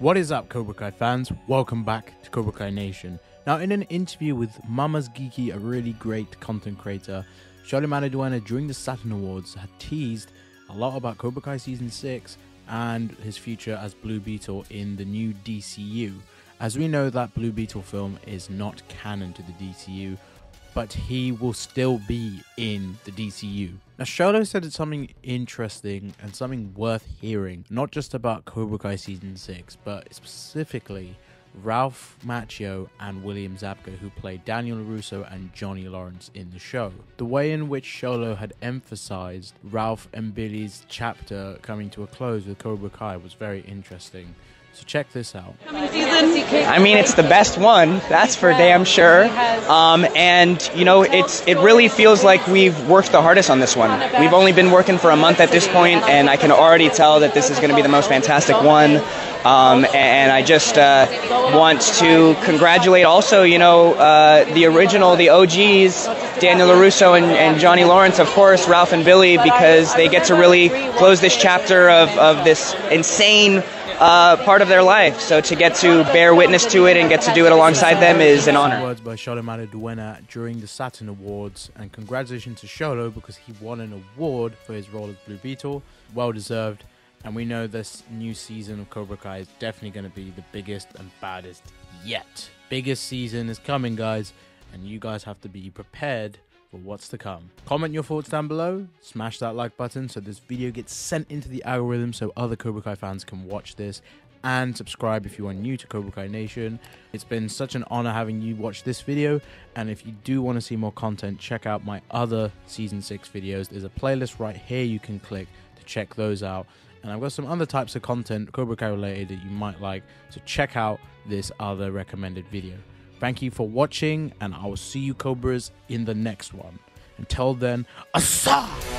What is up, Cobra Kai fans? Welcome back to Cobra Kai Nation. Now, in an interview with Mama's Geeky, a really great content creator, Xolo Maridueña during the Saturn Awards had teased a lot about Cobra Kai Season 6 and his future as Blue Beetle in the new DCU. As we know, that Blue Beetle film is not canon to the DCU, but he will still be in the DCU. Now, Xolo said it's something interesting and something worth hearing, not just about Cobra Kai Season 6, but specifically Ralph Macchio and William Zabka, who played Daniel LaRusso and Johnny Lawrence in the show. The way in which Xolo had emphasized Ralph and Billy's chapter coming to a close with Cobra Kai was very interesting. So check this out. I mean, it's the best one, that's for damn sure. And you know, it really feels like we've worked the hardest on this one. We've only been working for a month at this point, and I can already tell that this is going to be the most fantastic one. And I just want to congratulate also, you know, the original, the OGs, Daniel LaRusso and Johnny Lawrence, of course, Ralph and Billy, because they get to really close this chapter of this insane part of their life. So to get to bear witness to it and get to do it alongside them is an honor. Words by Xolo Maridueña during the Saturn Awards, and congratulations to Xolo because he won an award for his role as Blue Beetle. Well deserved. And we know this new season of Cobra Kai is definitely going to be the biggest and baddest yet. Biggest season is coming, guys, and you guys have to be prepared for what's to come. Comment your thoughts down below, smash that like button so this video gets sent into the algorithm so other Cobra Kai fans can watch this, and subscribe if you are new to Cobra Kai Nation. It's been such an honor having you watch this video, and if you do want to see more content, check out my other Season 6 videos. There's a playlist right here you can click to check those out, and I've got some other types of content Cobra Kai related that you might like, so check out this other recommended video. Thank you for watching, and I will see you Cobras in the next one. Until then, Asa!